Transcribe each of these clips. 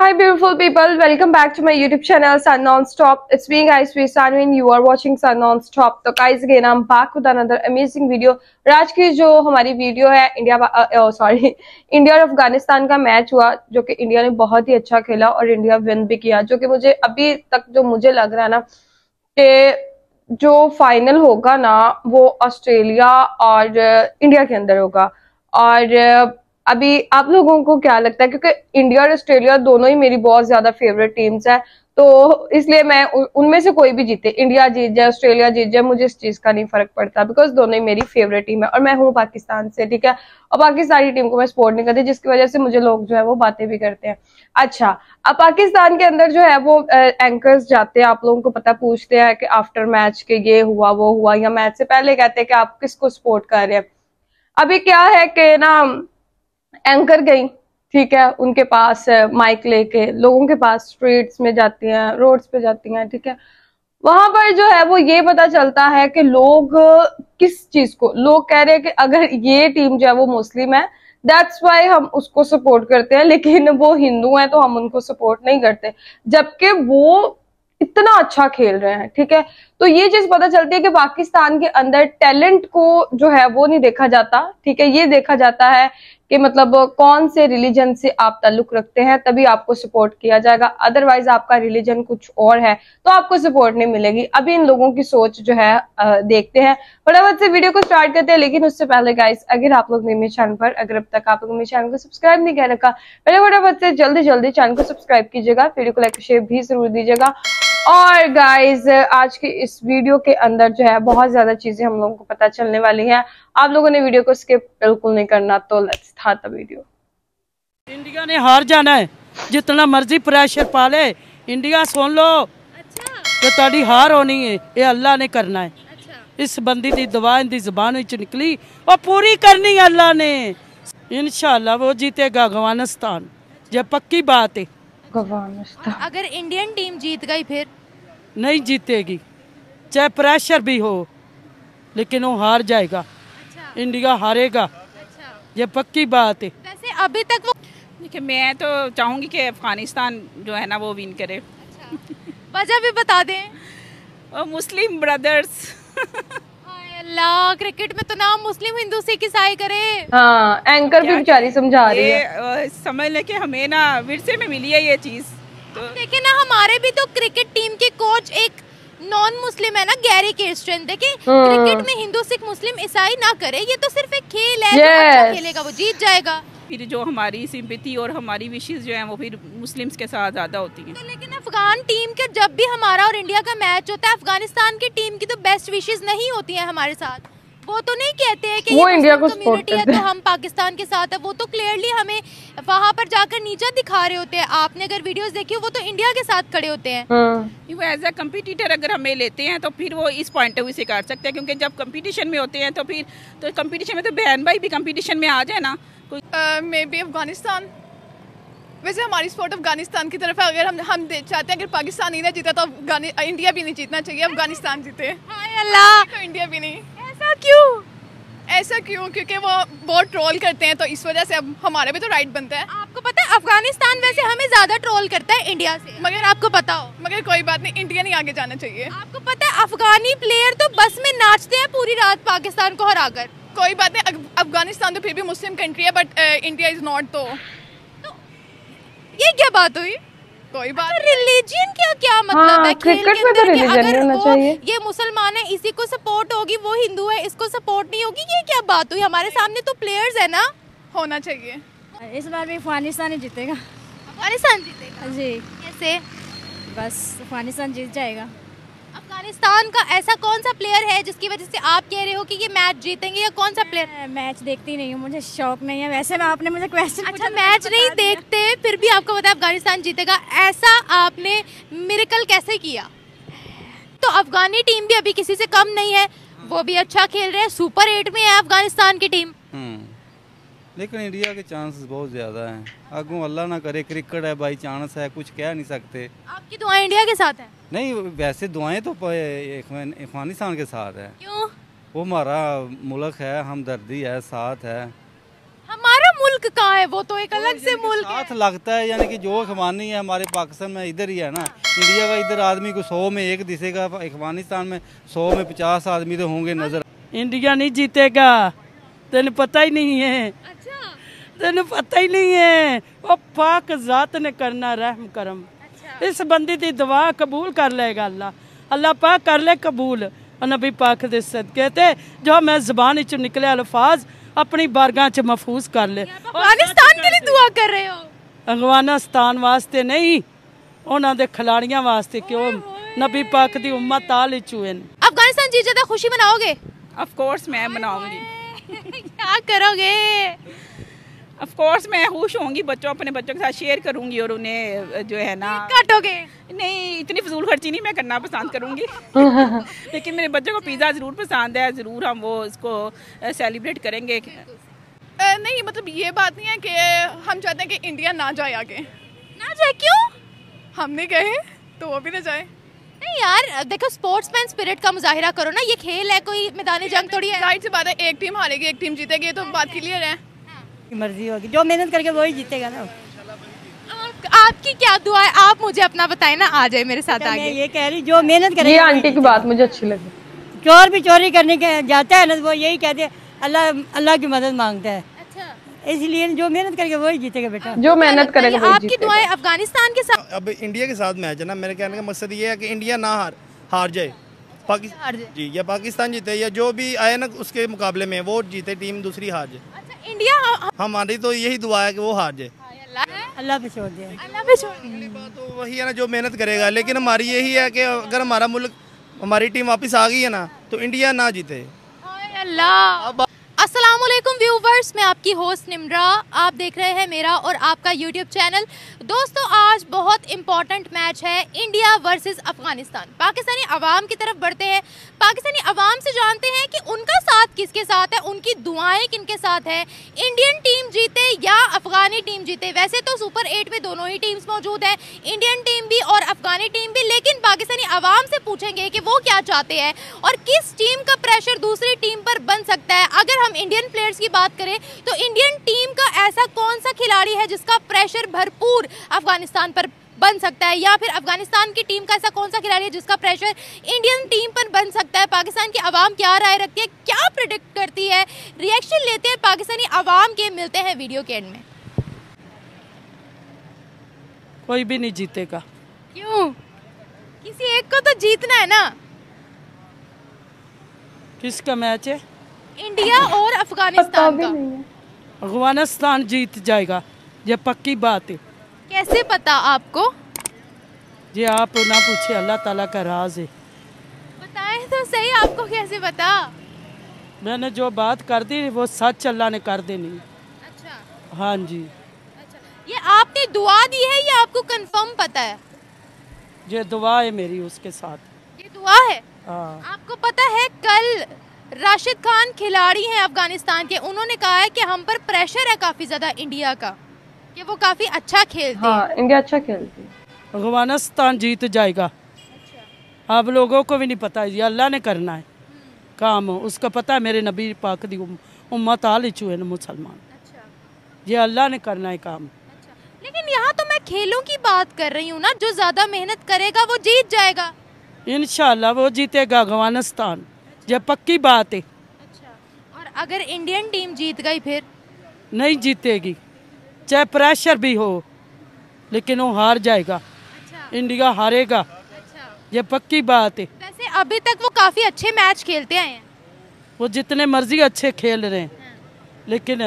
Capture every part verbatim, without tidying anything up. Hi beautiful people, welcome back to my YouTube channel Sanu Nonstop. It's me guys, we Sanu and you are watching Sanu Nonstop. तो guys again I'm back with another amazing video. आज की जो हमारी video है India sorry India और अफगानिस्तान का match हुआ जो कि इंडिया ने बहुत ही अच्छा खेला और इंडिया विन भी किया, जो कि मुझे अभी तक जो मुझे लग रहा है ना कि जो फाइनल होगा ना वो ऑस्ट्रेलिया और इंडिया के अंदर होगा। और अभी आप लोगों को क्या लगता है, क्योंकि इंडिया और ऑस्ट्रेलिया दोनों ही मेरी बहुत ज्यादा फेवरेट टीम्स है, तो इसलिए मैं उनमें से कोई भी जीते, इंडिया जीत जाए ऑस्ट्रेलिया जीत जाए, मुझे इस चीज का नहीं फर्क पड़ता बिकॉज दोनों ही मेरी फेवरेट टीम है और मैं हूँ पाकिस्तान से, ठीक है। और पाकिस्तानी टीम को मैं सपोर्ट नहीं करती, जिसकी वजह से मुझे लोग जो है वो बातें भी करते हैं। अच्छा, अब पाकिस्तान के अंदर जो है वो एंकर्स जाते हैं, आप लोगों को पता, पूछते हैं कि आफ्टर मैच के ये हुआ वो हुआ, या मैच से पहले कहते हैं कि आप किसको सपोर्ट कर रहे हैं। अभी क्या है कि ना एंकर गई, ठीक है, उनके पास माइक लेके लोगों के पास स्ट्रीट्स में जाती हैं, रोड्स पे जाती हैं, ठीक है, वहां पर जो है वो ये पता चलता है कि लोग किस चीज को, लोग कह रहे हैं कि अगर ये टीम जो है वो मुस्लिम है दैट्स वाई हम उसको सपोर्ट करते हैं, लेकिन वो हिंदू हैं तो हम उनको सपोर्ट नहीं करते, जबकि वो इतना अच्छा खेल रहे हैं, ठीक है। तो ये चीज पता चलती है कि पाकिस्तान के अंदर टैलेंट को जो है वो नहीं देखा जाता, ठीक है, ये देखा जाता है कि मतलब कौन से रिलीजन से आप ताल्लुक रखते हैं तभी आपको सपोर्ट किया जाएगा, अदरवाइज आपका रिलीजन कुछ और है तो आपको सपोर्ट नहीं मिलेगी। अभी इन लोगों की सोच जो है आ, देखते हैं, फटाफट से वीडियो को स्टार्ट करते हैं। लेकिन उससे पहले गाइस अगर आप लोग ने मेरे चैनल पर, अगर अब तक आप लोग मेरे चैनल को सब्सक्राइब नहीं कर रखा, पहले फटाफट से जल्दी जल्दी चैनल को सब्सक्राइब कीजिएगा, वीडियो को लाइक शेयर भी जरूर दीजिएगा। और गाइज आज के इस वीडियो के अंदर जो है बहुत ज्यादा चीजें हम लोगों को पता चलने वाली हैं, आप लोगों ने वीडियो को स्किप बिल्कुल नहीं करना। तो let's start the video. India ने हार जाना है, जितना मर्जी प्रेशर पाले इंडिया सुन लो, अच्छा तो हार होनी है, ये अल्लाह ने करना है, अच्छा। इस बंदी की दुआ इनकी जबान विच निकली और पूरी करनी है अल्लाह ने, इंशाल्लाह वो जीतेगा अफगानिस्तान, ये पक्की बात है। अगर इंडियन टीम जीत गई फिर नहीं जीतेगी, चाहे प्रेशर भी हो, लेकिन वो हार जाएगा, अच्छा। इंडिया हारेगा, अच्छा। ये पक्की बात है। वैसे अभी तक वो, देखिए मैं तो चाहूँगी कि अफगानिस्तान जो है ना वो विन करे, अच्छा। वजह भी बता दें, मुस्लिम ब्रदर्स अल्लाह, क्रिकेट में तो नाम मुस्लिम हिंदू सिख ईसाई करे, हाँ, एंकर भी बेचारी समझा रही है, समझ ले कि हमें ना विरसे में मिली है ये चीज। तो देखिए ना हमारे भी तो क्रिकेट टीम के कोच एक नॉन मुस्लिम है ना, गैरी किर्स्टन, देखिए क्रिकेट में हिंदू सिख मुस्लिम ईसाई ना करे, ये तो सिर्फ एक खेल है, yes. अच्छा खेलेगा वो जीत जाएगा। फिर जो हमारी सिंपैथी और हमारी विशेष जो है वो फिर मुस्लिम्स के साथ ज्यादा होती है। तो लेकिन अफगान टीम के जब भी हमारा और इंडिया का मैच होता है, अफगानिस्तान की टीम की तो बेस्ट विशेष नहीं होती है हमारे साथ, वो तो नहीं कहते हैं कि वो इंडिया को सपोर्ट है तो हम पाकिस्तान के साथ है, वो तो क्लियरली हमें वहाँ पर जाकर नीचा दिखा रहे होते हैं। आपने अगर वीडियोस देखी हो वो तो इंडिया के साथ खड़े होते हैं, वो एज अ कंपटीटर अगर हमें लेते हैं तो फिर वो इस पॉइंट ऑफ व्यू से काट सकते हैं, क्योंकि जब कंपटीशन में होते हैं तो फिर तो कंपटीशन में तो बहन भाई भी कंपटीशन में आ जाए ना, मे बी अफगानिस्तान। वैसे हमारी सपोर्ट अफगानिस्तान की तरफ है, अगर हम हम चाहते हैं अगर पाकिस्तान ही ना जीता तो इंडिया भी नहीं जीतना चाहिए, अफगानिस्तान जीते, अल्लाह इंडिया भी नहीं। ऐसा क्यों? ऐसा क्यों? क्योंकि वो बहुत ट्रोल करते हैं, तो इस वजह से अब हमारे भी तो राइट बनता है। आपको पता है अफगानिस्तान वैसे हमें ज्यादा ट्रोल करता है इंडिया से, मगर आपको पता हो, मगर कोई बात नहीं, इंडिया नहीं आगे जाना चाहिए। आपको पता है अफगानी प्लेयर तो बस में नाचते हैं पूरी रात पाकिस्तान को हरा कर, कोई बात नहीं, अफगानिस्तान तो फिर भी मुस्लिम कंट्री है, बट इंडिया इज नॉट, तो ये क्या बात हुई? कोई बात, अच्छा, रिलीजन क्या क्या मतलब, हाँ, है क्रिकेट में तो रिलीजन होना चाहिए, ये मुसलमान है इसी को सपोर्ट होगी, वो हिंदू है इसको सपोर्ट नहीं होगी, ये क्या बात हुई? हमारे सामने तो प्लेयर्स है ना, होना चाहिए। इस बार भी अफगानिस्तान ही जीतेगा, अफगानिस्तान जीतेगा जी, कैसे? बस अफगानिस्तान जीत जाएगा। अफगानिस्तान का ऐसा कौन सा प्लेयर है जिसकी वजह से आप कह रहे हो कि ये मैच जीतेंगे, या कौन सा प्लेयर? मैच देखती नहीं हूँ, मुझे शौक नहीं है, वैसे मैं आपने मुझे क्वेश्चन, अच्छा मैच नहीं देखते फिर भी आपको पता है अफगानिस्तान जीतेगा, ऐसा आपने मिरेकल कैसे किया? तो अफगानी टीम भी अभी किसी से कम नहीं है, वो भी अच्छा खेल रहे हैं, सुपर एट में है अफगानिस्तान की टीम, लेकिन इंडिया के चांसेस बहुत ज्यादा हैं, आगू अल्लाह ना करे, क्रिकेट है भाई, चांस है, कुछ कह नहीं सकते। आपकी दुआएं इंडिया के साथ है? नहीं, वैसे दुआएं तो अफगानिस्तान के साथ है, क्यों? वो हमारा मुल्क है, हमदर्दी है, साथ है हमारा मुल्क कहाँ है, वो तो एक अलग से मुल्क साथ लगता है। यानी कि जो अखवानी है हमारे पाकिस्तान में इधर ही है ना, इंडिया का इधर आदमी को सौ में एक दिसेगा, अफगानिस्तान में सौ में पचास आदमी तो होंगे नजर। इंडिया नहीं जीतेगा, तेन पता ही नहीं है, तेन पता ही नहीं है। वो पाक जात ने करना रहम करम, इस बंदी की दुआ कबूल कर लेगा अल्लाह, अल्लाह पाक कर ले कबूल। नबी पाक दे सदके ते जो मैं जबान च निकले अल्फाज अपनी बारगाह च महफूज कर ले। अफगानिस्तान के लिए दुआ कर रहे हो? अफगानिस्तान वास्ते नहीं, उन्हां दे खिलाड़ियां वास्ते, क्यों नबी पाक दी उम्मत आल च हुए। अफगानिस्तान जीते तो खुशी मनाओगे? ऑफ कोर्स मैं मनाऊंगी। क्या करोगे? ऑफ कोर्स मैं खुश होंगी, बच्चों अपने बच्चों के साथ शेयर करूंगी और उन्हें जो है ना काटोगे नहीं, इतनी फजूल खर्ची नहीं मैं करना पसंद करूंगी। लेकिन मेरे बच्चों को पिज़्ज़ा ज़रूर पसंद है, ज़रूर हम वो इसको सेलिब्रेट करेंगे। आ, नहीं मतलब ये बात नहीं है कि हम चाहते हैं कि इंडिया ना जाए आगे। ना जाए क्यों? हमने गए तो वो भी ना जाए। नहीं यार देखो, स्पोर्ट्समैन स्पिरिट का मुजाहिरा करो ना, ये खेल है, कोई मैदानी जंग थोड़ी है। राइट से बात है, एक टीम हारेगी एक टीम जीतेगी, ये तो बात क्लियर है। मर्जी होगी, जो मेहनत करके वही जीतेगा ना। आप, आपकी क्या दुआ है? आप मुझे अपना बताएं ना, आ जाए मेरे साथ आगे। ये कह रही जो मेहनत करेगी। ये आंटी की बात मुझे अच्छी लगी। चोर भी चोरी करने के जाता है ना, वो यही कहते हैं अल्लाह अल्लाह की मदद मांगता है। अच्छा, इसलिए जो मेहनत करके वही जीतेगा बेटा, जो मेहनत करेगा। आपकी दुआएं अफगानिस्तान के साथ, अब इंडिया के साथ मैच है ना, मेरे कहने का मकसद ये है कि इंडिया ना हार हार जाए, पाकिस्तान जी या पाकिस्तान जीते या जो भी आए ना उसके मुकाबले में वो जीते, टीम दूसरी हार जाए। इंडिया हमारी तो यही दुआ है कि वो हार जाए, अल्लाह पे छोड़ दे, अल्लाह पे छोड़ दे। तो वही है ना जो मेहनत करेगा, लेकिन हमारी यही है कि अगर हमारा मुल्क हमारी टीम वापस आ गई है ना तो इंडिया ना जीते। अल्लाह। अस्सलामुअलैकुम व्यूवर्स, मैं आपकी होस्ट निम्रा, आप देख रहे हैं मेरा और आपका यूट्यूब चैनल। दोस्तों आज बहुत इम्पॉर्टेंट मैच है, इंडिया वर्सेस अफगानिस्तान। पाकिस्तानी अवाम की तरफ बढ़ते हैं, पाकिस्तानी अवाम से जानते हैं कि उनका साथ किसके साथ है, उनकी दुआएं किनके साथ है, इंडियन टीम जीते या अफगानी टीम जीते। वैसे तो सुपर एट में दोनों ही टीम्स मौजूद हैं, इंडियन टीम भी और अफगानी टीम भी, लेकिन पाकिस्तानी अवाम से पूछेंगे कि वो क्या चाहते हैं और किस टीम का प्रेशर दूसरी टीम पर बन सकता है। अगर इंडियन प्लेयर्स की बात करें तो इंडियन टीम का ऐसा कौन सा खिलाड़ी है जिसका प्रेशर भरपूर अफगानिस्तान पर बन सकता है, या फिर अफगानिस्तान की टीम का ऐसा कौन सा खिलाड़ी है जिसका प्रेशर इंडियन टीम पर बन सकता है। पाकिस्तान की आवाम क्या राय रखती है, क्या प्रेडिक्ट करती है, रिएक्शन लेते हैं पाकिस्तानी आवाम के। मिलते हैं वीडियो के एंड में। कोई भी नहीं जीतेगा। क्यों? किसी एक को तो जीतना है ना। किसका मैच है? इंडिया और अफगानिस्तान का। अफगानिस्तान जीत जाएगा, ये पक्की बात है। कैसे पता आपको? ये आप ना पूछे, अल्लाह ताला का राज है। बताएं तो सही, आपको कैसे पता? मैंने जो बात कर दी वो सच अल्लाह ने कर देनी। अच्छा। हाँ जी। अच्छा, ये आपने दुआ दी है या आपको कंफर्म पता है? ये दुआ है मेरी उसके साथ। ये दुआ है? हाँ। आपको पता है कल राशिद खान खिलाड़ी हैं अफगानिस्तान के, उन्होंने कहा है कि हम पर प्रेशर है काफी ज्यादा इंडिया का, कि वो काफी अच्छा खेलते हैं। हाँ, इंडिया अच्छा खेलती है, अफगानिस्तान जीत जाएगा। अच्छा। आप लोगों को भी नहीं पता, ये अल्लाह ने करना है काम, उसका पता है मेरे नबी पाक दी उम्मत आल चुए मुसलमान। अच्छा। ये अल्लाह ने करना है काम। अच्छा। लेकिन यहाँ तो मैं खेलों की बात कर रही हूँ ना, जो ज्यादा मेहनत करेगा वो जीत जाएगा। इंशाल्लाह वो जीतेगा अफगानिस्तान, ये पक्की बात है। अच्छा। और अगर इंडियन टीम जीत गई फिर? नहीं जीतेगी, चाहे प्रेशर भी हो, लेकिन वो हार जाएगा। अच्छा। इंडिया हारेगा। अच्छा। ये पक्की बात है। वैसे अभी तक वो काफी अच्छे मैच खेलते आए हैं, वो जितने मर्जी अच्छे खेल रहे हैं। हाँ। लेकिन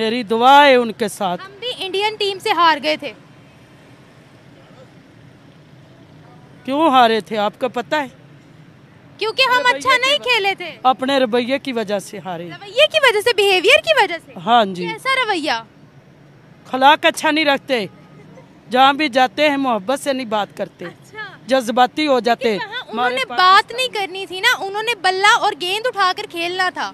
मेरी दुआ है उनके साथ। हम भी इंडियन टीम से हार गए थे। क्यों हारे थे आपको पता है? क्योंकि हम अच्छा नहीं खेले थे, अपने रवैये की वजह से हारे। रवैये की वजह से, बिहेवियर की वजह से। हाँ जी। कैसा रवैया? खलाक अच्छा नहीं रखते, जहाँ भी जाते हैं मोहब्बत से नहीं बात करते। अच्छा। जज्बाती हो जाते। उन्होंने बात नहीं करनी थी ना, उन्होंने बल्ला और गेंद उठाकर खेलना था,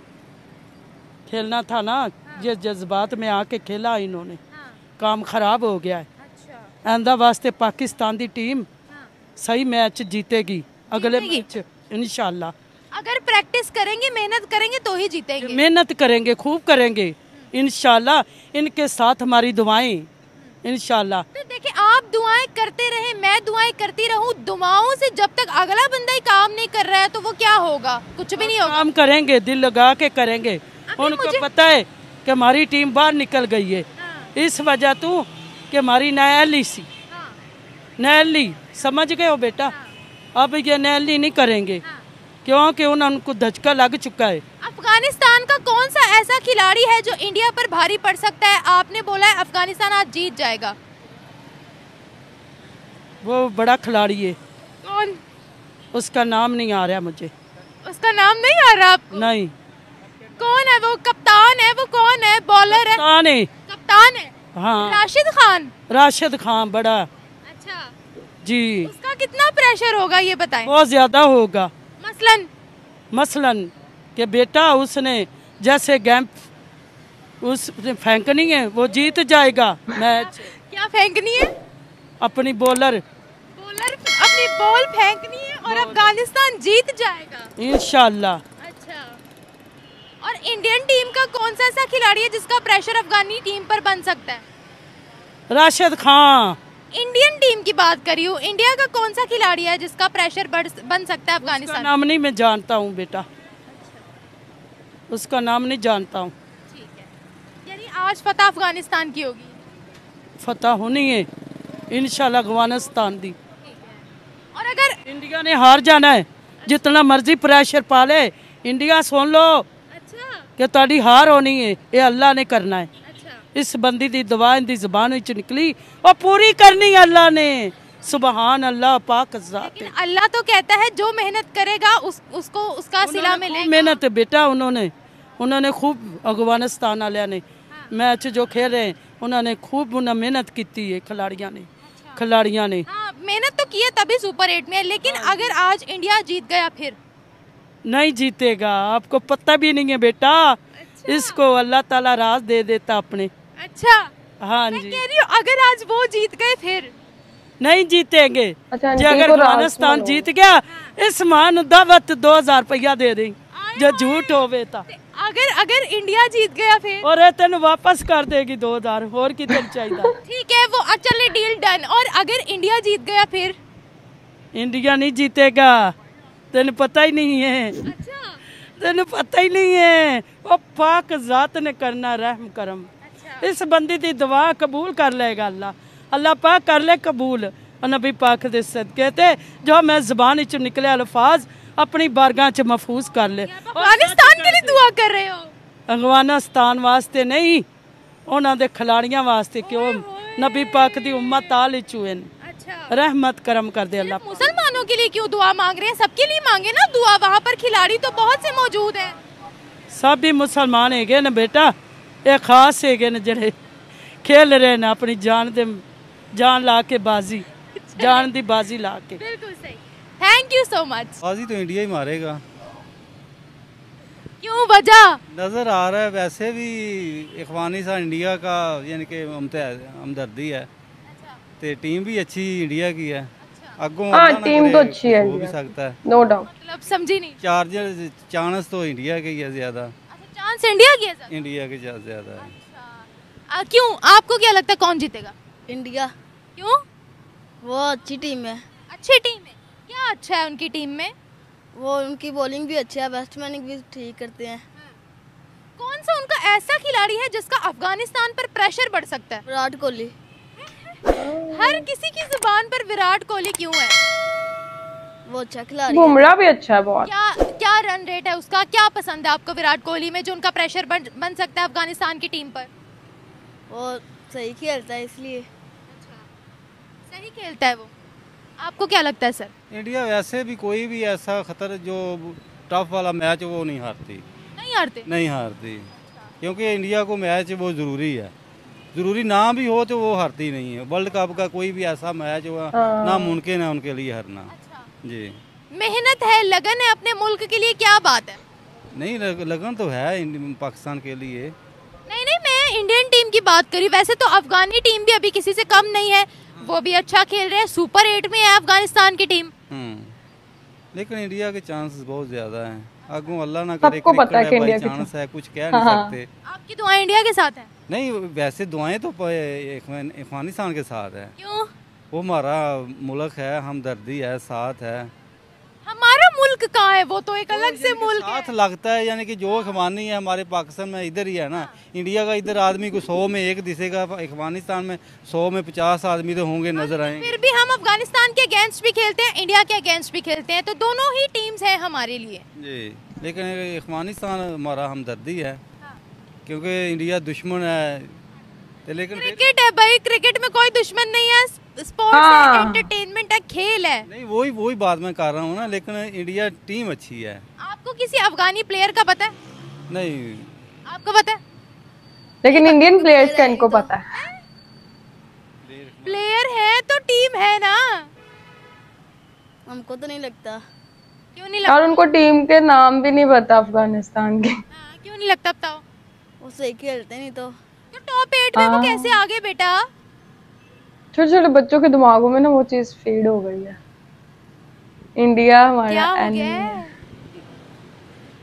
खेलना था ना। हाँ। ये जज्बात में आके खेला इन्होंने। हाँ। काम खराब हो गया है। आंदा वास्ते पाकिस्तान की टीम सही मैच जीतेगी अगले मैच इंशाल्लाह। अगर प्रैक्टिस करेंगे, मेहनत करेंगे तो ही जीतेंगे। मेहनत करेंगे, खूब करेंगे, इंशाल्लाह इनके साथ हमारी दुआएं इंशाल्लाह। तो देखिए आप दुआएं करते रहे, मैं दुआएं करती रहूं, दुआओं से जब तक अगला बंदा ही काम नहीं कर रहा है तो वो क्या होगा, कुछ भी नहीं होगा। हम करेंगे, दिल लगा के करेंगे। उनको पता है कि हमारी टीम बाहर निकल गई है, इस वजह तो कि हमारी नैली सी नैली समझ गए हो बेटा, अब ये नैली नहीं करेंगे क्योंकि उनको धचका लग चुका है। अफगानिस्तान का कौन सा ऐसा खिलाड़ी है जो इंडिया पर भारी पड़ सकता है? आपने बोला है अफगानिस्तान आज जीत जाएगा। वो बड़ा खिलाड़ी है, कौन? उसका नाम नहीं आ रहा मुझे। उसका नाम नहीं आ रहा आपको? नहीं। कौन है वो? कप्तान है वो? कौन है? बॉलर है? कप्तान है, कप्तान है। हाँ, राशिद खान। राशिद खान बड़ा अच्छा जी। उसका कितना प्रेशर होगा ये बताएं? बहुत ज्यादा होगा। मसलन मसलन कि बेटा उसने जैसे गेम उसने फेंकनी है, वो जीत जाएगा मैच। क्या फेंकनी है? अपनी बॉलर बॉलर अपनी बॉल फेंकनी है और अफगानिस्तान जीत जाएगा इंशाल्लाह। अच्छा, और इंडियन टीम का कौन सा ऐसा खिलाड़ी है जिसका प्रेशर अफगानी टीम पर बन सकता है? राशिद खान। इंडियन टीम की बात करी हूँ, इंडिया का कौन सा खिलाड़ी है जिसका प्रेशर बन सकता है अफगानिस्तान? नाम नहीं मैं जानता हूँ बेटा, उसका नाम नहीं जानता हूँ। ठीक है, यानी आज फतह अफगानिस्तान की होगी? फतह होनी है इंशाल्लाह अफगानिस्तान दी। और अगर इंडिया ने हार जाना है, जितना मर्जी प्रेशर पा ले इंडिया, सुन लो अच्छा कि ताड़ी हार होनी है, ये अल्लाह ने करना है। अच्छा। इस बंदी दी दुआ इंदी ज़बान विच निकली और पूरी करनी है अल्लाह ने, सुबहान अल्लाह पाक ज़ात। लेकिन अल्लाह तो कहता है जो मेहनत करेगा उस, उसको उसका सिला मिलेगा। मेहनत बेटा उन्होंने उन्होंने खूब अफगानिस्तान वाले ने हाँ। मैच जो खेल रहे हैं उन्होंने खूब उन्हें मेहनत की है, खिलाड़ियों ने अच्छा। खिलाड़ियों ने हाँ, मेहनत तो की है तभी सुपर एट में है। लेकिन हाँ। अगर आज इंडिया जीत गया फिर? नहीं जीतेगा, आपको पता भी नहीं है बेटा। अच्छा। इसको अल्लाह ताला राज दे देता अपने। अच्छा हाँ जी, कह रही हूँ अगर आज वो जीत गए फिर? नहीं जीतेंगे। अच्छा, जी अगर अफगानिस्तान जीत गया इस मान दावत दो हजार रुपया दे दें जो झूठ होवे ता। अगर अगर इंडिया जीत गया फिर? और तेन वापस कर देगी दो हजार और की तेन चाहिए। ठीक है, वो अच्छा डील डन। और अगर इंडिया जीत गया फिर? इंडिया नहीं जीतेगा, तेन पता ही नहीं है। अच्छा। तेन पता ही नहीं है, वो पाक जात ने करना रहम करम। अच्छा। इस बंदी की दुआ कबूल कर लेगा अल्लाह, अल्लाह पाक कर ले कबूल। नबी पाक दे सदके ते जो मैं ज़बान च निकले अल्फाज अपनी बारगाह च महफूज कर ले। अफगानिस्तान के लिए दुआ कर रहे हो? अफगानिस्तान वास्ते नहीं, उन्हां दे खिलाड़ियां वास्ते, क्यों नबी पाक दी उम्मत आल च हुए। अच्छा। रहमत करम कर दे अल्लाह। मुसलमानों के लिए क्यों दुआ मांग रहे हैं? सबके लिए मांगे ना दुआ, वहाँ पर खिलाड़ी तो बहुत से मौजूद है। सब ही मुसलमान है न बेटा, ये खास है जे खेल रहे न अपनी जान दे जान ला के बाजी, जान दी बाजी ला के। बिल्कुल सही, थैंक यू सो मच। बाजी तो इंडिया ही मारेगा। क्यों, वजह? नजर आ रहा है वैसे भी इखवानी सा इंडिया का, यानी कि हमदर्दी है। अच्छा। ते टीम भी अच्छी इंडिया की है। अच्छा। अगों हाँ, टीम तो अच्छी है, हो भी सकता है नो डाउट। मतलब समझी नहीं, चार्जर चांस तो इंडिया के ही है ज्यादा। चांस इंडिया के है, इंडिया के चांस ज्यादा है। क्यों, आपको क्या लगता है कौन जीतेगा? इंडिया। क्यों? वो अच्छी टीम है। अच्छी टीम है, क्या अच्छा है उनकी टीम में? वो उनकी बॉलिंग भी अच्छी है, बैट्समैन भी ठीक करते हैं। हाँ। कौन सा उनका ऐसा खिलाड़ी है जिसका अफगानिस्तान पर प्रेशर बढ़ सकता है? विराट कोहली। हर किसी की जुबान पर विराट कोहली क्यों है? वो अच्छा खिलाड़ी। बुमराह भी अच्छा है बहुत। क्या क्या रन रेट है उसका? क्या पसंद है आपको विराट कोहली में जो उनका प्रेशर बन, बन सकता है अफगानिस्तान की टीम पर? वो सही खेलता है इसलिए। सही खेलता है वो। आपको क्या लगता है सर? इंडिया वैसे भी कोई भी ऐसा खतर जो टफ वाला मैच वो नहीं हारती। नहीं हारती? नहीं हारती। अच्छा। क्योंकि इंडिया को मैच वो ज़रूरी है, ज़रूरी ना भी हो तो वो हारती नहीं है। वर्ल्ड कप का कोई भी ऐसा मैच हुआ नामुमकिन है उनके लिए हारना। अच्छा। जी, मेहनत है, लगन है अपने मुल्क के लिए, क्या बात है। नहीं, लगन तो है पाकिस्तान के लिए। नहीं नहीं, मैं इंडियन टीम की बात करी। वैसे तो अफगानी टीम भी अभी किसी से कम नहीं है, वो भी अच्छा खेल रहे हैं, सुपर एट में है अफगानिस्तान की टीम। लेकिन इंडिया के चांसेस बहुत ज्यादा हैं। आगू अल्लाह ना करे, सबको पता है कि इंडिया चांस है, कुछ कह नहीं सकते। आपकी दुआएं इंडिया के साथ है? नहीं, वैसे दुआएं तो अफगानिस्तान के साथ है। क्यों? वो हमारा मुल्क है, हमदर्दी है, साथ है। हमारा मुल्क कहाँ है? वो तो एक अलग से मुल्क है। साथ लगता है, यानी कि जो खवानी है हमारे पाकिस्तान में इधर ही है ना। इंडिया का इधर आदमी को सौ में एक दिसेगा, अफगानिस्तान में सौ में पचास आदमी तो होंगे नजर आएंगे। फिर भी हम अफगानिस्तान के अगेंस्ट भी खेलते हैं, इंडिया के अगेंस्ट भी खेलते हैं, तो दोनों ही टीम्स हैं हमारे लिए जी। लेकिन अफगानिस्तान हमारा हमदर्दी है क्योंकि इंडिया दुश्मन है। लेकिन क्रिकेट है भाई, क्रिकेट में कोई दुश्मन नहीं है, स्पोर्ट्स हाँ। है, एंटरटेनमेंट है, खेल है। नहीं, वही वही बात मैं कर रहा हूँ ना, लेकिन इंडिया टीम अच्छी है। आपको किसी अफगानी प्लेयर का पता है? नहीं। आपको पता है? लेकिन इंडियन प्लेयर्स का इनको पता है। प्लेयर है तो टीम है ना। हमको तो नहीं लगता। क्यों नहीं लगता? और उनको टीम के नाम भी नहीं पता अफगानिस्तान के। हाँ, क्यों नहीं लगता? बताओ। वो सही खेलते नहीं तो तो टॉप एट में वो कैसे आ गए बेटा? छोटे छोटे बच्चों के दिमागों में ना वो चीज फीड हो गई है, इंडिया हमारा एनिमी है।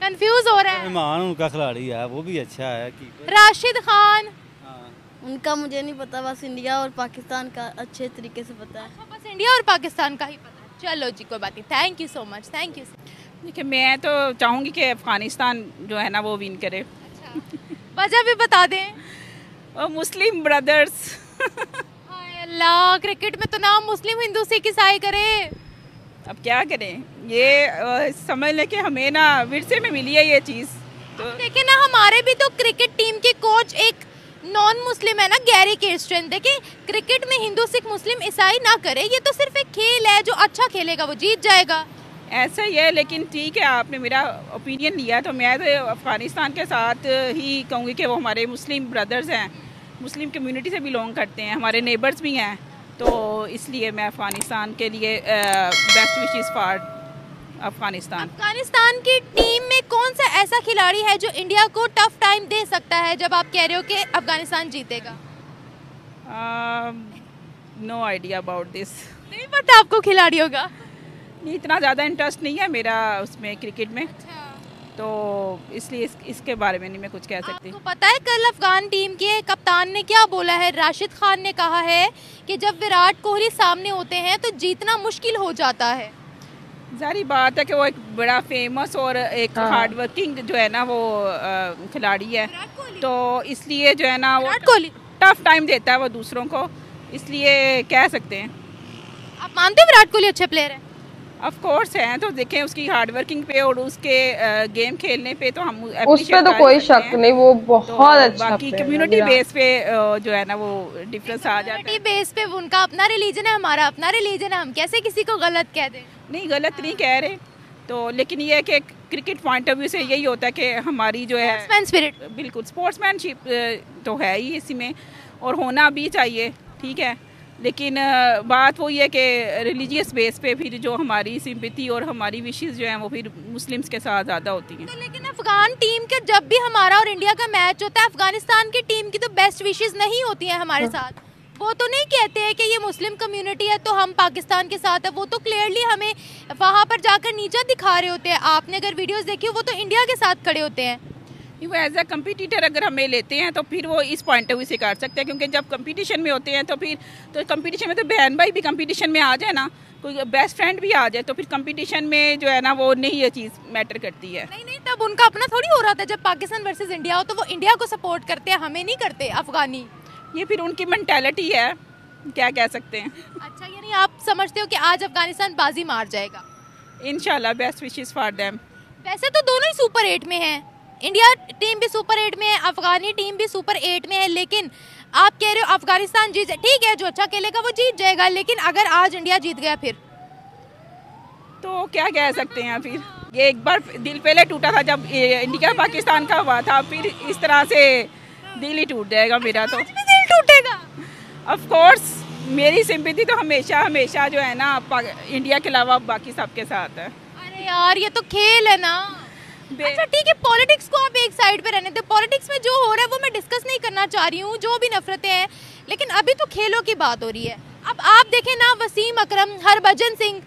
कंफ्यूज हो रहा है। मेहमान उनका खिलाड़ी है, वो भी अच्छा है। राशिद खान हाँ। उनका मुझे नहीं पता, बस इंडिया और पाकिस्तान का अच्छे तरीके से पता है। बस इंडिया और पाकिस्तान का ही पता है। चलो जी, कोई बात नहीं। Thank you so much, thank you. देखिए, मैं तो चाहूँगी कि अफगानिस्तान जो है ना वो विन करे। वजह भी बता दें। मुस्लिम ब्रदर्स। अल्लाह, क्रिकेट में तो नाम मुस्लिम हिंदू सिख ईसाई करे। अब क्या करें, ये समझ लें कि हमें ना विरसे में मिली है ये चीज़। तो देखिए ना, हमारे भी तो क्रिकेट टीम के कोच एक नॉन मुस्लिम है ना, गैरी किर्स्टन। देखिए, क्रिकेट में हिंदू सिख मुस्लिम ईसाई ना करे, ये तो सिर्फ एक खेल है, जो अच्छा खेलेगा वो जीत जाएगा। ऐसा ही है, लेकिन ठीक है, आपने मेरा ओपिनियन लिया तो मैं तो अफगानिस्तान के साथ ही कहूँगी कि वो हमारे मुस्लिम ब्रदर्स हैं, मुस्लिम कम्युनिटी से बिलोंग करते हैं, हमारे नेबर्स भी हैं, तो इसलिए मैं अफगानिस्तान के लिए best wishes for Afghanistan. Afghanistan की टीम में कौन सा ऐसा खिलाड़ी है जो इंडिया को टफ टाइम दे सकता है, जब आप कह रहे हो कि अफगानिस्तान जीतेगा? No idea about this. नहीं पता आपको खिलाड़ियों का? नहीं, इतना ज़्यादा इंटरेस्ट नहीं है मेरा उसमें, क्रिकेट में, तो इसलिए इस, इसके बारे में नहीं मैं कुछ कह सकती। आपको पता है कल अफगान टीम के कप्तान ने क्या बोला है? राशिद खान ने कहा है कि जब विराट कोहली सामने होते हैं तो जीतना मुश्किल हो जाता है। जारी बात है कि वो एक बड़ा फेमस और एक हाँ। हार्ड वर्किंग जो है ना वो खिलाड़ी है, तो इसलिए जो है ना वो टफ टाइम देता है वो दूसरों को, इसलिए कह सकते हैं। आप मानते हैं विराट कोहली अच्छे प्लेयर है? ऑफ कोर्स है, तो देखें उसकी हार्ड वर्किंग पे और उसके गेम खेलने पे तो हम उस पे तो कोई शक नहीं, वो बहुत तो अच्छा। बाकी कम्युनिटी बेस पे जो है ना वो डिफरेंस आ जाता है। कम्युनिटी बेस पे उनका अपना रिलीजन है, हमारा अपना रिलीजन है, हम कैसे किसी को गलत कह दें? नहीं, गलत नहीं कह रहे, तो लेकिन ये है कि क्रिकेट पॉइंट ऑफ व्यू से यही होता है कि हमारी जो है बिल्कुल स्पोर्ट्समैनशिप तो है ही इसी में, और होना भी चाहिए, ठीक है। लेकिन बात वो ये है कि रिलीजियस बेस पे फिर जो हमारी सिंपैथी और हमारी विशेष जो है वो फिर मुस्लिम्स के साथ ज़्यादा होती है। तो लेकिन अफगान टीम के जब भी हमारा और इंडिया का मैच होता है, अफगानिस्तान की टीम की तो बेस्ट विशेष नहीं होती है हमारे साथ। वो तो नहीं कहते हैं कि ये मुस्लिम कम्युनिटी है तो हम पाकिस्तान के साथ है, वो तो क्लियरली हमें वहाँ पर जाकर नीचा दिखा रहे होते हैं। आपने अगर वीडियोज़ देखी हो, वो तो इंडिया के साथ खड़े होते हैं। वो एज अ कम्पिटिटर अगर हमें लेते हैं तो फिर वो इस पॉइंट ऑफ व्यू से काट सकते हैं, क्योंकि जब कंपटीशन में होते हैं तो फिर तो कंपटीशन में तो बहन भाई भी कंपटीशन में आ जाए ना, कोई बेस्ट फ्रेंड भी आ जाए, तो फिर कंपटीशन में जो है ना वो नहीं, ये चीज़ मैटर करती है। नहीं नहीं, तब उनका अपना थोड़ी हो रहा था। जब पाकिस्तान वर्सेज इंडिया हो तो वो इंडिया को सपोर्ट करते हैं, हमें नहीं करते अफगानी। ये फिर उनकी मैंटेलिटी है, क्या कह सकते हैं। अच्छा, यानी आप समझते हो कि आज अफगानिस्तान बाजी मार जाएगा? इंशाल्लाह, बेस्ट विशेस फॉर देम। वैसे तो दोनों ही सुपर एट में हैं, इंडिया टीम भी सुपर एट में है, अफगानी टीम भी सुपर एट में है, लेकिन आप कह रहे हो अफगानिस्तान जीत। ठीक है, जो अच्छा खेलेगा वो जीत जाएगा, लेकिन अगर आज इंडिया जीत गया फिर तो क्या कह सकते हैं। फिर ये एक बार दिल पहले टूटा था जब इंडिया पाकिस्तान का हुआ था, फिर इस तरह से दिल ही टूट जाएगा मेरा, तो आज भी दिल टूटेगा। ऑफ कोर्स मेरी सिंपैथी तो हमेशा हमेशा जो है ना इंडिया के अलावा बाकी सबके साथ है। अरे यार, ये तो खेल है ना। अच्छा ठीक है, पॉलिटिक्स को आप एक साइड पे रहने दो, पॉलिटिक्स में जो हो रहा है वो मैं डिस्कस नहीं करना चाह रही हूँ, जो भी नफरतें हैं, लेकिन अभी तो खेलों की बात हो रही है। अब आप देखें ना, वसीम अकरम, हरभजन सिंह,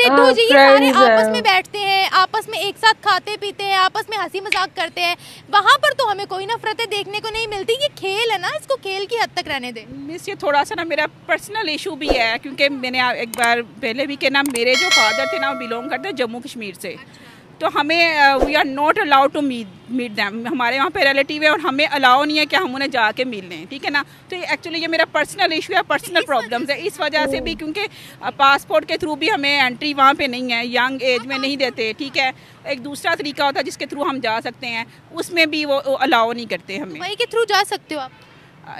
इससे दूर जी सारे आपस में बैठते हैं, आपस में एक साथ खाते पीते हैं, आपस में हंसी मजाक करते हैं, वहाँ पर तो हमें कोई नफरतें देखने को नहीं मिलती। ये खेल है ना, इसको खेल की हद तक रहने दें। मिस, ये थोड़ा सा ना मेरा पर्सनल इशू भी है, क्योंकि मैंने एक बार पहले भी कहा ना, मेरे जो फादर थे ना वो बिलोंग करते जम्मू कश्मीर से, तो हमें we are not allowed to meet meet them. हमारे वहाँ पे रिलेटिव है और हमें अलाउ नहीं है कि हम उन्हें जाके मिल लें, ठीक है ना। तो एक्चुअली ये मेरा पर्सनल इशू है, पर्सनल प्रॉब्लम्स है, इस वजह से भी, क्योंकि पासपोर्ट के थ्रू भी हमें एंट्री वहाँ पे नहीं है, यंग एज में नहीं देते, ठीक है। एक दूसरा तरीका होता है जिसके थ्रू हम जा सकते हैं, उसमें भी वो अलाउ नहीं करते हमें। वही के थ्रू जा सकते हो आप?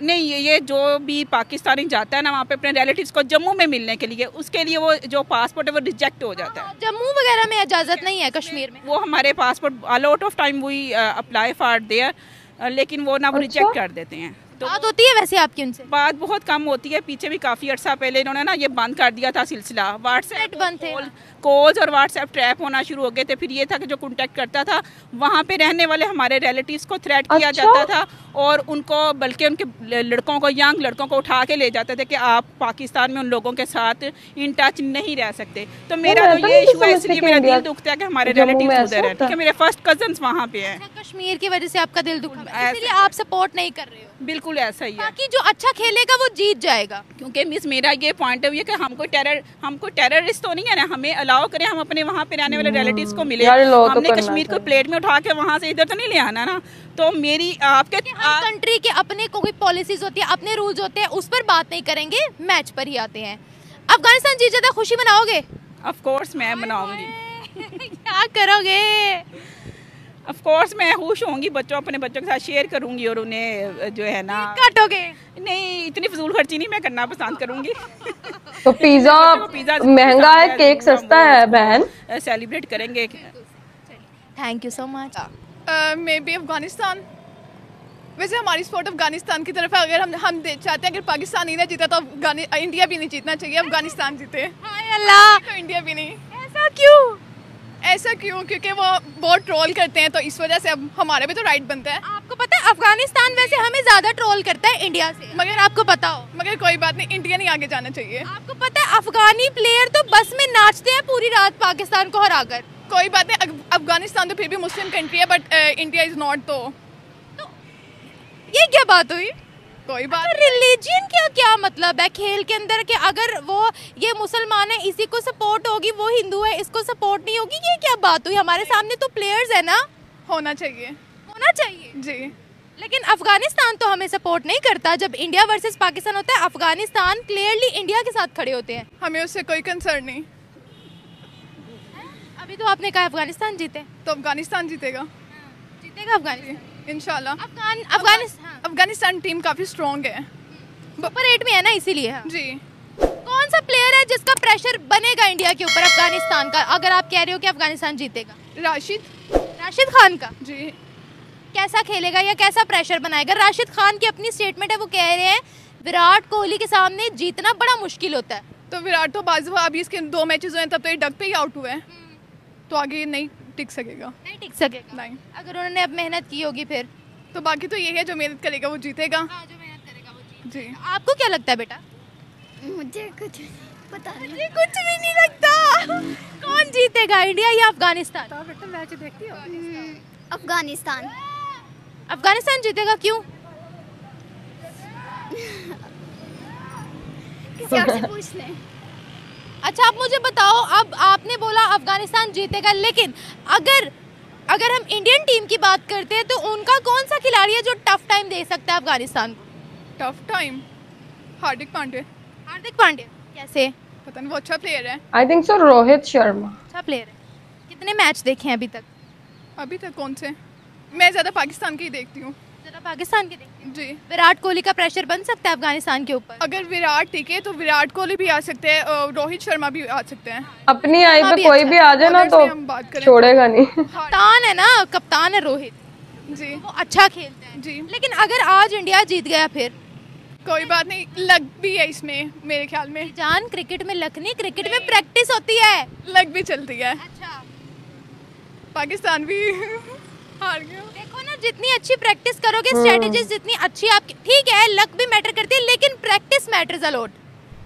नहीं, ये जो भी पाकिस्तानी जाता है ना वहाँ पे अपने रिलेटिव्स को जम्मू में मिलने के लिए, उसके लिए वो जो पासपोर्ट है वो रिजेक्ट हो जाता है। जम्मू वगैरह में इजाज़त नहीं है, कश्मीर में वो हमारे passport a lot of time we apply for there, लेकिन वो ना वो रिजेक्ट कर देते हैं। तो बात होती है वैसे आपकी उनसे? बात बहुत कम होती है। पीछे भी काफ़ी अर्सा पहले इन्होंने ना ये बंद कर दिया था सिलसिला, व्हाट्सएप बंद थे, कॉल्स और व्हाट्सएप ट्रैप होना शुरू हो गए थे। फिर ये था कि जो कॉन्टेक्ट करता था वहाँ पे रहने वाले हमारे रिलेटिव्स को थ्रेट किया जाता था, और उनको बल्कि उनके लड़कों को, यंग लड़कों को उठा के ले जाते थे कि आप पाकिस्तान में उन लोगों के साथ इन टच नहीं रह सकते। तो मेरा तो ये इशू है, इसलिए मेरा दिल दुखता है कि हमारे रिलेटिव्स उधर हैं, ठीक है, मेरे फर्स्ट कजन्स वहाँ पे हैं। कश्मीर की वजह से आपका दिल दुखता है, इसलिए आप सपोर्ट नहीं कर रहे हो? बिल्कुल ऐसा ही है कि जो अच्छा खेलेगा वो जीत जाएगा। क्योंकि मिस, मेरा ये पॉइंट है कि हमको टेरर हमको टेररिस्ट तो नहीं है ना, हमें अलाउ करें हम अपने वहाँ पे रहने वाले रिलेटिव्स को मिले। हमने कश्मीर को प्लेट में उठा के वहाँ से इधर तो नहीं ले आना ना। तो मेरी आपके हर कंट्री के अपने कोई पॉलिसीज होती है, अपने रूल्स होते हैं, उस पर बात नहीं करेंगे, मैच पर ही आते हैं। अफगानिस्तान जीत जाता, खुशी मनाओगे? ऑफ कोर्स मैं मनाऊंगी। क्या करोगे? ऑफ कोर्स मैं खुश होंगी, बच्चों अपने बच्चों के साथ शेयर करूंगी और उन्हें जो है ना काटोगे नहीं, इतनी फिजूल खर्ची नहीं मैं करना पसंद करूंगी। तो पिज़्ज़ा पिज़्ज़ा महंगा है, केक सस्ता है, बहन सेलिब्रेट करेंगे। Thank you so much. Maybe Afghanistan, वैसे हमारी सपोर्ट अफगानिस्तान की तरफ है। अगर हम हम चाहते हैं अगर पाकिस्तान नहीं जीता तो इंडिया भी नहीं जीतना चाहिए, अफगानिस्तान जीते। अल्लाह, इंडिया भी नहीं। ऐसा क्यों? ऐसा क्यों? क्योंकि वो बहुत ट्रोल करते हैं, तो इस वजह से अब हमारा भी तो राइट बनता है। आपको पता है अफगानिस्तान वैसे हमें ज़्यादा ट्रोल करता है इंडिया से, मगर आपको पता हो, मगर कोई बात नहीं, इंडिया नहीं आगे जाना चाहिए। आपको पता है अफगानी प्लेयर तो बस में नाचते हैं पूरी रात पाकिस्तान को हरा कर। कोई बात नहीं, अफगानिस्तान तो फिर भी मुस्लिम कंट्री है, बट इंडिया इज़ नॉट। तो ये क्या बात हुई? कोई बात नहीं। रिलीजन का क्या मतलब है खेल के अंदर कि अगर वो ये मुसलमान है इसी को सपोर्ट होगी, वो हिंदू है इसको सपोर्ट नहीं होगी? ये क्या बात हुई? हमारे सामने तो प्लेयर्स है ना, होना चाहिए, होना चाहिए जी। लेकिन अफगानिस्तान तो हमें सपोर्ट नहीं करता। जब इंडिया वर्सेस पाकिस्तान होता है, अफगानिस्तान क्लियरली इंडिया के साथ खड़े होते हैं, हमें उससे कोई कंसर्न नहीं। अभी तो आपने कहा अफगानिस्तान जीते, तो अफगानिस्तान जीतेगा, जीतेगा अफगानिस्तान इंशाल्लाह। अफगान अफगानिस्तान अफगानिस्तान टीम काफ़ी स्ट्रॉन्ग है, सुपर एट में है ना, इसीलिए हाँ। जी, कौन सा प्लेयर है जिसका प्रेशर बनेगा इंडिया के ऊपर अफगानिस्तान का, अगर आप कह रहे हो कि अफगानिस्तान जीतेगा? राशिद राशिद खान का जी। कैसा खेलेगा या कैसा प्रेशर बनाएगा? राशिद खान की अपनी स्टेटमेंट है, वो कह रहे हैं विराट कोहली के सामने जीतना बड़ा मुश्किल होता है। तो विराट तो बाजू, अभी इसके दो मैचेस हुए हैं, तब तो ये डग पे ही आउट हुए हैं, तो आगे नहीं टिक सकेगा, नहीं टिक सकेगा नहीं। अगर उन्होंने अब मेहनत की होगी फिर तो, बाकी तो ये है जो मेहनत करेगा वो जीतेगा। हाँ, जो मेहनत करेगा वो जीतेगा। जी, आपको क्या लगता है बेटा? मुझे कुछ पता नहीं, मुझे कुछ भी नहीं लगता। कौन जीतेगा, इंडिया या अफगानिस्तान? तो बेटा मैच देखती हो? अफगानिस्तान अफगानिस्तान जीतेगा। क्यों? किसी और से पूछ लें। अच्छा, आप मुझे बताओ, अब आपने बोला अफगानिस्तान जीतेगा, लेकिन अगर अगर हम इंडियन टीम की बात करते हैं तो उनका कौन सा खिलाड़ी है जो टफ टाइम दे सकता है अफगानिस्तान को? Tough time Hardik Pandya. हार्दिक पांड्या कैसे? पता नहीं, वो अच्छा प्लेयर है। I think so Rohit Sharma अच्छा प्लेयर है। कितने मैच देखे हैं अभी तक? अभी तक कौन से? मैं ज़्यादा पाकिस्तान के ही देखती हूँ, ज़्यादा पाकिस्तान के देखती हूँ जी। विराट कोहली का प्रेशर बन सकता है अफगानिस्तान के ऊपर? अगर विराट टिके तो विराट कोहली भी आ सकते हैं, रोहित शर्मा भी आ सकते हैं। अपनी आई पे कोई भी आ जाए ना तो छोड़ेगा नहीं। कप्तान है ना, कप्तान है रोहित जी, वो अच्छा खेलते हैं जी। लेकिन अगर आज इंडिया जीत गया फिर? कोई बात नहीं, लक भी है इसमें मेरे ख्याल में। जान, क्रिकेट में लक नहीं, क्रिकेट में प्रैक्टिस होती है, लक भी चलती है। अच्छा, पाकिस्तान भी हार गया। देखो ना, जितनी अच्छी प्रैक्टिस करोगे, स्ट्रेटजीज जितनी अच्छी आपकी, ठीक है लक भी मैटर करती है, लेकिन practice matters a lot.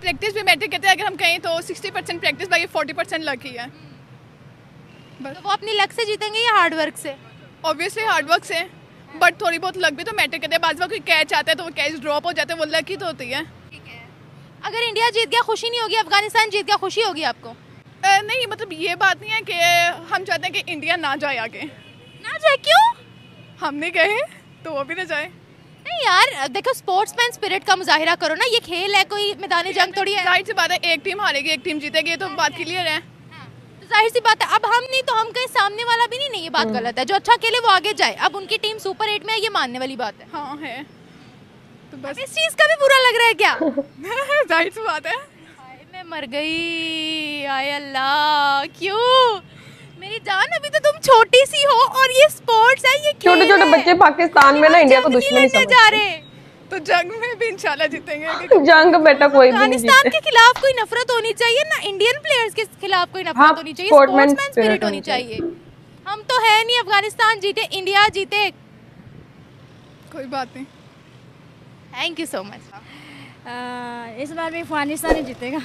Practice भी मैटर करता है, अगर हम कहें तो साठ परसेंट प्रैक्टिस बाकी चालीस परसेंट लक ही है। तो वो अपनी लक से जीतेंगे या हार्ड वर्क से? ऑब्वियसली हार्ड वर्क से, बट थोड़ी बहुत लक भी तो मैटर करता है। बाजवा कोई कैच आता है तो वो कैच ड्रॉप हो जाता है, वो लक ही तो होती है। ठीक है, अगर इंडिया जीत गया खुशी नहीं होगी, अफगानिस्तान जीत गया खुशी होगी आपको? आ, नहीं, मतलब ये बात नहीं है कि हम चाहते हैं कि इंडिया ना जाए आगे। ना जाए क्यों? हमने कहे तो वो भी ना जाए। नहीं यार देखो, स्पोर्ट्समैन स्पिरिट का मुजाहिरा करो ना, ये खेल है, कोई मैदानी जंग थोड़ी है। जाहिर सी बात है एक टीम हारेगी एक टीम जीतेगी, ये तो बात क्लियर है। जाहिर सी बात है, अब हम नहीं तो हम कहीं सामने वाला भी नहीं, नहीं ये बात गलत है। जो अच्छा खेले वो आगे जाए। अब उनकी टीम सुपर एट में है, ये मानने वाली बात है। हाँ है, तो बस इस चीज का भी बुरा लग रहा है क्या? जाहिर सी बात है। हाय मैं मर गई, हाय अल्लाह क्यों मेरी जान, अभी तो तुम छोटी सी हो और ये स्पोर्ट्स है, ये खेल है। छोटे-छोटे बच्चे पाकिस्तान में ना इंडिया को दुश्मन समझते हैं, तो जंग में भी इंशाल्लाह जीतेंगे। जंग बेटा कोई भी नहीं जीते। पाकिस्तान के खिलाफ कोई नफरत होनी चाहिए ना, इंडियन प्लेयर्स के खिलाफ कोई नफरत हाँ, होनी चाहिए, स्पोर्ट्समैन स्पिरिट होनी चाहिए। हम तो है नहीं, अफगानिस्तान जीते इंडिया जीते कोई बात नहीं। Thank you so much. इस बार भी अफगानिस्तान ही जीतेगा।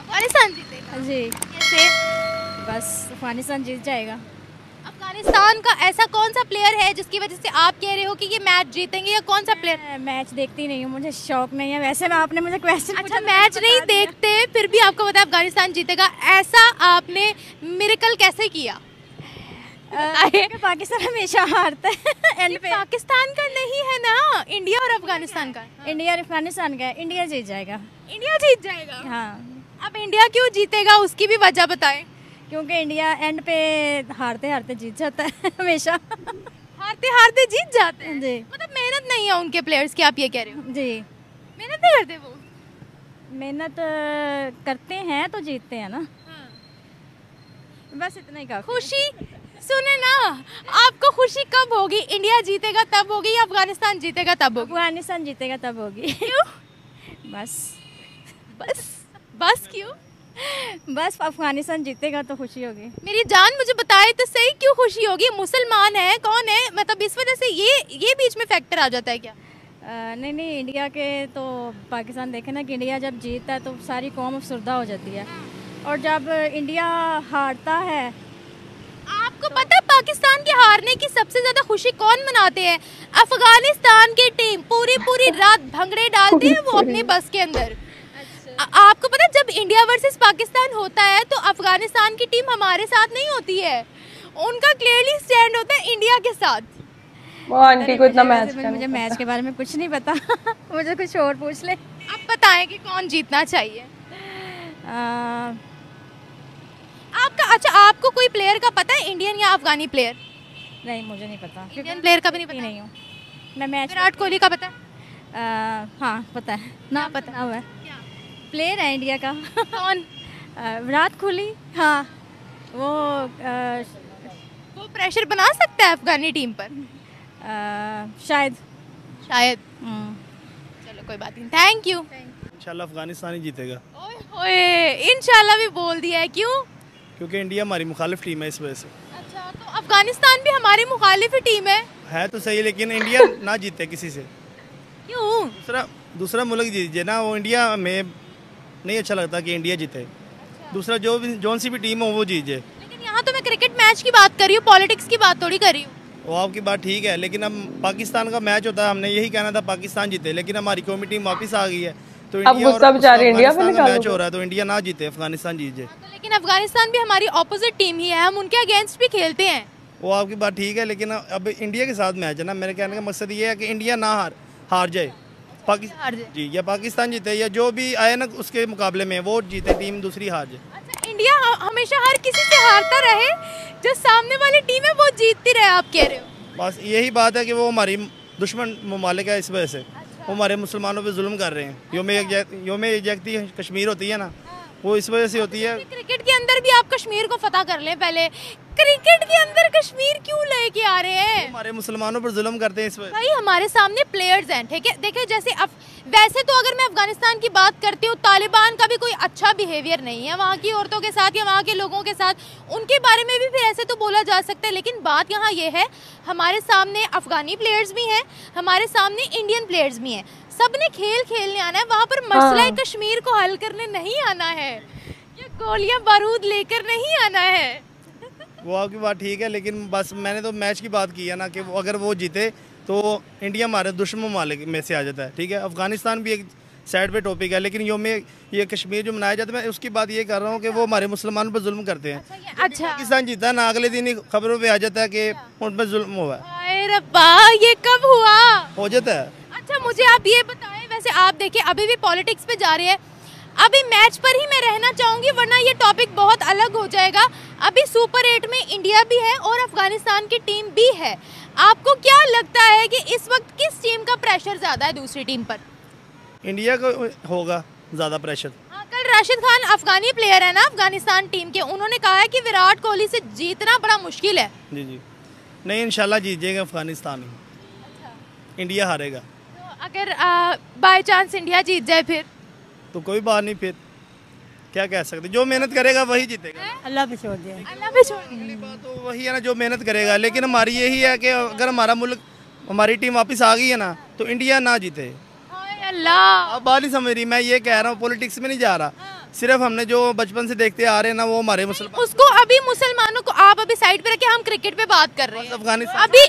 अफगानिस्तान जीतेगा जी, कैसे? बस अफगानिस्तान जीत जाएगा। अफगानिस्तान का ऐसा कौन सा प्लेयर है जिसकी वजह से आप कह रहे हो कि ये मैच जीतेंगे, या कौन सा प्लेयर? मैच देखती नहीं हूँ, मुझे शौक नहीं है। वैसे मैं आपने मुझे क्वेश्चन अच्छा, पूछा मैच तो नहीं देखते फिर भी आपको पता है अफगानिस्तान जीतेगा, ऐसा आपने मिरेकल कैसे किया? पाकिस्तान हमेशा हारता है एंड पे। पाकिस्तान का नहीं है ना, इंडिया और अफगानिस्तान का। इंडिया और अफगानिस्तान का, इंडिया जीत जाएगा। इंडिया जीत जाएगा? हाँ। अब इंडिया क्यों जीतेगा उसकी भी वजह बताएं। क्योंकि इंडिया एंड पे हारते हारते जीत जाता है हमेशा। हारते हारते जीत जाते हैं जी, मतलब मेहनत नहीं है उनके प्लेयर्स की, आप ये कह रहे हो? जी मेहनत नहीं करते वो। मेहनत करते हैं तो जीतते हैं ना। हाँ। बस इतना ही कहा। खुशी सुने ना, आपको खुशी कब होगी? इंडिया जीतेगा तब होगी या अफगानिस्तान जीतेगा तब होगी? अफगानिस्तान जीतेगा तब होगी। क्यों? बस बस बस क्यों? बस अफगानिस्तान जीतेगा तो खुशी होगी। मेरी जान मुझे बताए तो सही क्यों खुशी होगी? मुसलमान है कौन है, मतलब इस वजह से ये ये बीच में फैक्टर आ जाता है क्या? आ, नहीं नहीं, इंडिया के तो पाकिस्तान देखे ना कि इंडिया जब जीतता है तो सारी कौम अफसरदा हो जाती है, और जब इंडिया हारता है। आपको तो पता है पाकिस्तान के हारने की सबसे ज्यादा खुशी कौन मनाते हैं? अफगानिस्तान की टीम। पूरी पूरी रात भंगड़े डालते हैं वो अपने बस के अंदर। आपको पता है जब इंडिया वर्सेस पाकिस्तान होता है तो अफगानिस्तान की टीम हमारे साथ नहीं होती है, उनका क्लियरली स्टैंड होता है इंडिया के साथ। वो आंटी को इतना मैच का मुझे मैच के बारे में कुछ नहीं पता। मुझे कुछ और पूछ ले। आप बताएं कि कौन जीतना चाहिए आपका? अच्छा, आपको कोई प्लेयर का पता है, इंडियन या अफगानी प्लेयर? नहीं मुझे नहीं पता, इंडियन प्लेयर का भी नहीं पता। नहीं हूँ मैं मैच। विराट कोहली का पता है? हाँ पता है ना, पता हुआ है प्लेयर है इंडिया का। कौन? विराट कोहली। हाँ वो आ, वो प्रेशर बना सकता है अफगानी टीम पर। आ, शायद शायद चलो कोई बात नहीं। Thank you. इंशाल्लाह अफगानिस्तान ही जीतेगा। ओए इंशाल्लाह भी बोल दिया है क्यों? क्योंकि इंडिया हमारी मुखालिफ टीम है इस वजह से। अच्छा, तो अफगानिस्तान भी हमारी मुखालिफ टीम है। है तो सही, लेकिन इंडिया ना जीते किसी से। क्यों? दूसरा दूसरा मुल्क जीते ना, वो इंडिया में नहीं अच्छा लगता कि इंडिया जीते। अच्छा। दूसरा जो भी जोन सी भी टीम हो वो जीत जाए। लेकिन यहाँ तो मैं क्रिकेट मैच की बात कर रही हूँ, पॉलिटिक्स की बात थोड़ी कर रही हूँ। वो आपकी बात ठीक है, लेकिन अब पाकिस्तान का मैच होता है, हमने यही कहना था पाकिस्तान जीते, लेकिन हमारी कौमी टीम वापस आ गई है, तो इंडिया और अफगानिस्तान का मैच हो रहा है, तो इंडिया ना जीते अफगानिस्तान जीत जाए। लेकिन अफगानिस्तान भी हमारी ऑपोजिट टीम ही है, हम उनके अगेंस्ट भी खेलते हैं। वो आपकी बात ठीक है, लेकिन अब इंडिया के साथ मैच है ना, मेरे कहने का मकसद ये है कि इंडिया ना हार हार जाए पाकिस्तान जी, या पाकिस्तान जीते या जो भी आए ना उसके मुकाबले में वो जीते, टीम दूसरी हार जाए। अच्छा, इंडिया हमेशा हर किसी से हारता रहे, जो सामने वाली टीम है वो जीतती रहे, आप कह रहे हो? बस यही बात है कि वो हमारी दुश्मन ममालिक है, इस वजह से वो हमारे मुसलमानों पे जुल्म कर रहे हैं। योम योम यकजहती कश्मीर होती है ना, वो इस वजह से होती है। क्रिकेट के अंदर भी आप कश्मीर को फतह कर लें पहले, क्रिकेट के अंदर कश्मीर क्यों लेके आ रहे हैं? तो हमारे मुसलमानों पर जुल्म करते हैं इस पर। भाई हमारे सामने प्लेयर्स हैं, ठीक है। देखिए जैसे अफ... वैसे तो अगर मैं अफगानिस्तान की बात करती हूँ, तालिबान का भी कोई अच्छा बिहेवियर नहीं है वहाँ की औरतों के साथ या वहाँ के लोगों के साथ, उनके बारे में भी फिर ऐसे तो बोला जा सकता है। लेकिन बात यहाँ ये है, हमारे सामने अफगानी प्लेयर्स भी हैं, हमारे सामने इंडियन प्लेयर्स भी हैं, सबने खेल खेलने आना है वहाँ पर। मसला कश्मीर को हल करने नहीं आना है या गोलियाँ बारूद लेकर नहीं आना है। वो आपकी बात ठीक है, लेकिन बस मैंने तो मैच की बात की है ना कि वो अगर वो जीते तो इंडिया हमारे दुश्मन मालिक में से आ जाता है, ठीक है। अफगानिस्तान भी एक साइड पे टॉपिक है, लेकिन योम ये कश्मीर जो मनाया जाता है, मैं उसकी बात ये कर रहा हूँ कि वो हमारे मुसलमानों पर जुल्म करते हैं। अच्छा, अच्छा। पाकिस्तान जीता ना, अगले दिन ही खबरों पे आ जाता है कि उन पर जुल्म हुआ है। रब्बा, ये कब हुआ हो जाता है? अच्छा मुझे आप ये बताएं, वैसे आप देखिए अभी भी पॉलिटिक्स पे जा रहे हैं, अभी मैच पर ही मैं रहना चाहूँगी वरना ये टॉपिक बहुत अलग हो जाएगा। अभी सुपर एट में इंडिया भी है और अफगानिस्तान की टीम भी है, आपको क्या लगता है कि इस वक्त किस टीम का प्रेशर ज़्यादा है दूसरी टीम पर? इंडिया को होगा ज़्यादा प्रेशर। हाँ, कल राशिद खान अफगानी प्लेयर है ना अफगानिस्तान टीम के, उन्होंने कहा है कि विराट कोहली से जीतना बड़ा मुश्किल है। जी जी नहीं, इंशाल्लाह जीतेगा अफगानिस्तान। अच्छा। इंडिया हारेगा। तो अगर बाई चांस इंडिया जीत जाए फिर तो कोई बात नहीं, फिर क्या कह सकते, जो मेहनत करेगा वही जीतेगा। अल्लाह पे छोड़ दिया, अल्लाह पे छोड़ दिया। अगली बात तो वही है ना, जो मेहनत करेगा। लेकिन हमारी यही है कि अगर हमारा मुल्क, हमारी टीम वापस आ गई है ना, तो इंडिया ना जीते। अल्लाह अब बात नहीं समझ रही, मैं ये कह रहा हूँ, पॉलिटिक्स में नहीं जा रहा। सिर्फ हमने जो बचपन से देखते आ रहे हैं ना, वो हमारे मुसलमान, उसको अभी मुसलमानों को आप अभी साइड पे रखे, हम क्रिकेट पे बात कर रहे हैं। अफगानिस्तान अभी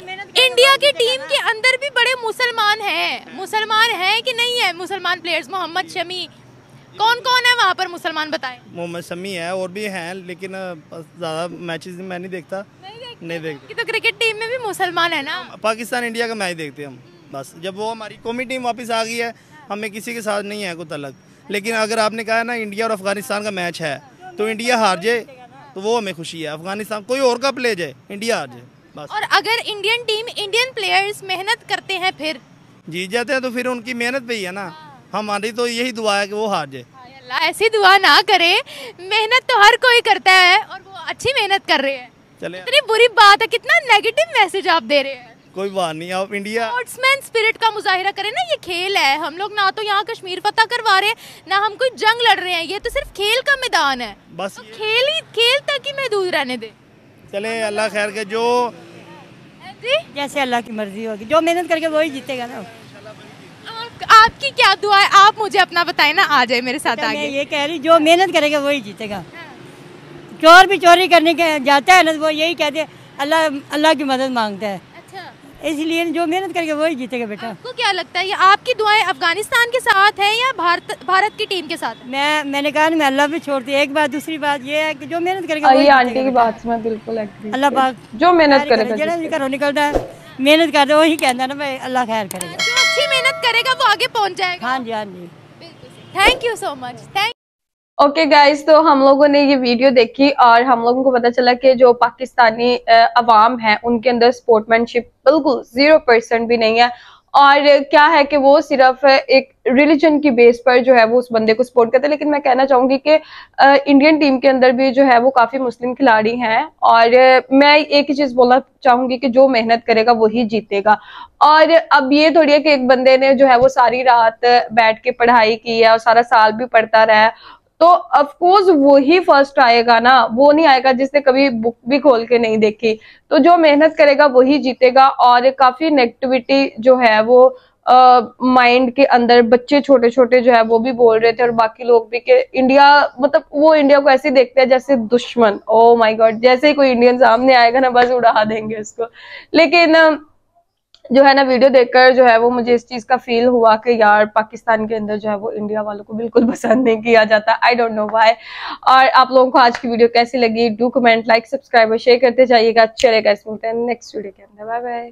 इंडिया की टीम के अंदर भी बड़े मुसलमान हैं, मुसलमान हैं कि नहीं है? मुसलमान प्लेयर्स मोहम्मद शमी, कौन कौन है वहाँ पर मुसलमान बताएं? मोहम्मद शमी है और भी हैं, लेकिन ज्यादा मैचेस मैं नहीं देखता, नहीं देखता। तो क्रिकेट टीम में भी मुसलमान है ना? पाकिस्तान इंडिया का मैच देखते हैं हम बस, जब वो हमारी कौमी टीम वापस आ गई है, हमें किसी के साथ नहीं है कोई तलक। लेकिन अगर आपने कहा है ना इंडिया और अफगानिस्तान का मैच है, तो इंडिया हार जाए तो वो हमें खुशी है, अफगानिस्तान कोई और का प्ले जाए, इंडिया हार जाए बस। और अगर इंडियन टीम, इंडियन प्लेयर्स मेहनत करते हैं फिर जीत जाते हैं, तो फिर उनकी मेहनत पे ही है ना। हमारी तो यही दुआ है कि वो हार जाए। ऐसी दुआ ना करे, मेहनत तो हर कोई करता है और वो अच्छी मेहनत कर रहे हैं। चलिए, इतनी बुरी बात है, कितना नेगेटिव मैसेज आप दे रहे हैं। कोई बात नहीं, आप इंडिया स्पोर्ट्समैन स्पिरिट का मुजाहिरा करें ना, ये खेल है, हम लोग ना तो यहाँ कश्मीर फतह करवा रहे हैं ना हम कोई जंग लड़ रहे हैं, ये तो सिर्फ खेल का मैदान है बस, तो खेल ही खेल तक ही महदूद रहने दे। चले अल्लाह खैर के, जो जैसे अल्लाह की मर्जी होगी, जो मेहनत करके वही जीतेगा ना। आप, आपकी क्या दुआ है? आप मुझे अपना बताए ना, आ जाए मेरे साथ आगे। ये कह रही, जो मेहनत करेगा वही जीतेगा। चोर भी चोरी करने के जाता है ना, वो यही कहते अल्लाह अल्लाह की मदद मांगता है, इसलिए जो मेहनत करके वही जीतेगा। बेटा आपको क्या लगता है, ये आपकी दुआएं अफगानिस्तान के साथ हैं या भारत भारत की टीम के साथ? मैं मैंने कहा मैं अल्लाह पे छोड़ती एक बात, दूसरी बात ये है कि जो मेहनत करेगा, अल्लाह पाक जो मेहनत करेगा, घरों निकलता है मेहनत करते वही कहता है ना भाई अल्लाह खैर करेगा, जो अच्छी मेहनत करेगा वो आगे पहुँच जाएगा। हाँ जी, हाँ जी, thank you so much, thank. Okay guys, तो हम लोगों ने ये वीडियो देखी और हम लोगों को पता चला कि जो पाकिस्तानी अवाम है उनके अंदर स्पोर्ट्समैनशिप बिल्कुल जीरो परसेंट भी नहीं है, और क्या है कि वो सिर्फ एक रिलीजन की बेस पर जो है वो उस बंदे को सपोर्ट करते हैं। लेकिन मैं कहना चाहूंगी कि इंडियन टीम के अंदर भी जो है वो काफी मुस्लिम खिलाड़ी हैं, और मैं एक ही चीज बोलना चाहूंगी कि जो मेहनत करेगा वही जीतेगा। और अब ये थोड़ी है कि एक बंदे ने जो है वो सारी रात बैठ के पढ़ाई की है और सारा साल भी पढ़ता रहा है, तो अफकोर्स वो ही फर्स्ट आएगा ना, वो नहीं आएगा जिसने कभी बुक भी खोल के नहीं देखी। तो जो मेहनत करेगा वही जीतेगा, और काफी नेगेटिविटी जो है वो माइंड के अंदर बच्चे छोटे छोटे जो है वो भी बोल रहे थे, और बाकी लोग भी, कि इंडिया मतलब वो इंडिया को ऐसे देखते हैं जैसे दुश्मन। ओ माय गॉड, जैसे ही कोई इंडियन सामने आएगा ना बस उड़ा देंगे उसको। लेकिन जो है ना वीडियो देखकर जो है वो मुझे इस चीज का फील हुआ कि यार पाकिस्तान के अंदर जो है वो इंडिया वालों को बिल्कुल पसंद नहीं किया जाता, आई डोंट नो व्हाई। और आप लोगों को आज की वीडियो कैसी लगी, डू कमेंट, लाइक, सब्सक्राइब और शेयर करते जाइएगा। चलेगा, इस मिलते हैं नेक्स्ट वीडियो के अंदर, बाय बाय।